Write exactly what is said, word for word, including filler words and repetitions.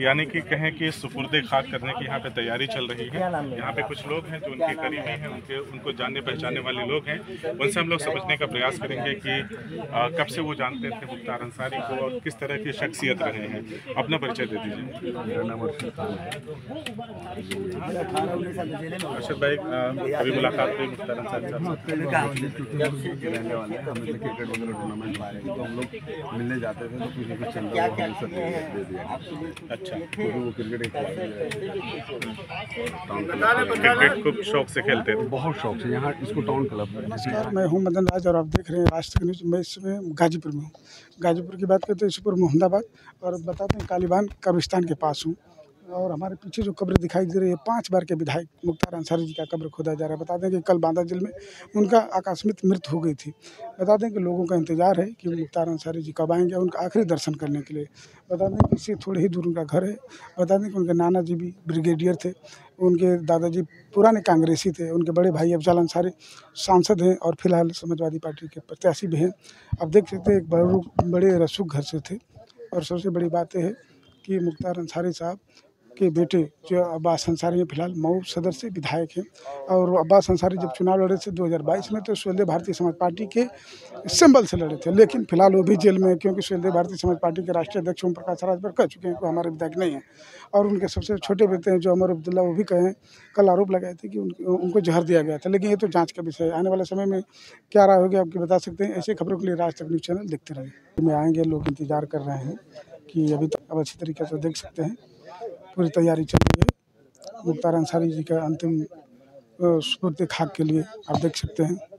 यानी कि कहें कि सुपुर्दे खाक करने की यहाँ पे तैयारी चल रही है। यहाँ पे कुछ लोग हैं जो उनके करीबी हैं, उनके उनको जानने पहचानने वाले लोग हैं। उनसे हम लोग समझने का प्रयास करेंगे कि आ, कब से वो जानते थे मुख्तार अंसारी को और किस तरह की शख्सियत रहे हैं। अपना परिचय दे दीजिए। अर्शद भाई, अभी मुलाकात हुई मुख्तार अंसारी साहब। अच्छा, वो क्रिकेट क्रिकेट खूब शौक से खेलते थे। बहुत शौक से यहाँ इसको टाउन क्लब में। मैं हूँ मदन राज और आप देख रहे हैं राज तक न्यूज़। मैं इसमें गाजीपुर में हूँ। गाजीपुर की बात करते हैं, इसपुर मोहम्मदाबाद और बताते हैं कालीबान कब्रिस्तान के पास हूँ। और हमारे पीछे जो कब्र दिखाई दे रही है, पांच बार के विधायक मुख्तार अंसारी जी का कब्र खोदा जा रहा है। बता दें कि कल बांदा जिले में उनका आकस्मिक मृत्यु हो गई थी। बता दें कि लोगों का इंतजार है कि मुख्तार अंसारी जी कब आएंगे उनका आखिरी दर्शन करने के लिए। बता दें कि इससे थोड़े ही दूर उनका घर है। बता दें कि उनके नाना जी भी ब्रिगेडियर थे, उनके दादाजी पुराने कांग्रेसी थे, उनके बड़े भाई अफजाल अंसारी सांसद हैं और फिलहाल समाजवादी पार्टी के प्रत्याशी भी हैं। अब देख सकते हैं एक बड़े रसूख घर से थे। और सबसे बड़ी बात यह है कि मुख्तार अंसारी साहब के बेटे जो अब्बास अंसारी हैं, फिलहाल मऊ सदर से विधायक हैं। और अब्बास अंसारी जब चुनाव लड़े थे दो हज़ार बाईस में तो स्वदेश भारतीय समाज पार्टी के सिंबल से लड़े थे, लेकिन फिलहाल वो भी जेल में है क्योंकि स्वदेश भारतीय समाज पार्टी के राष्ट्रीय अध्यक्ष ओम प्रकाश राजभर कह चुके हैं कि हमारे विधायक नहीं हैं। और उनके सबसे छोटे बेटे हैं जो अमर अब्दुल्ला, वो भी कहें कल आरोप लगाए थे कि उनको जहर दिया गया था, लेकिन ये तो जाँच का विषय है। आने वाले समय में क्या राय होगी आपकी बता सकते हैं। ऐसी खबरों के लिए राज तक न्यूज़ चैनल देखते रहें। में आएँगे लोग इंतजार कर रहे हैं कि अभी तक अब अच्छी तरीके से देख सकते हैं, पूरी तैयारी चल रही है मुख्तार अंसारी जी का अंतिम स्मृति खाक के लिए। आप देख सकते हैं।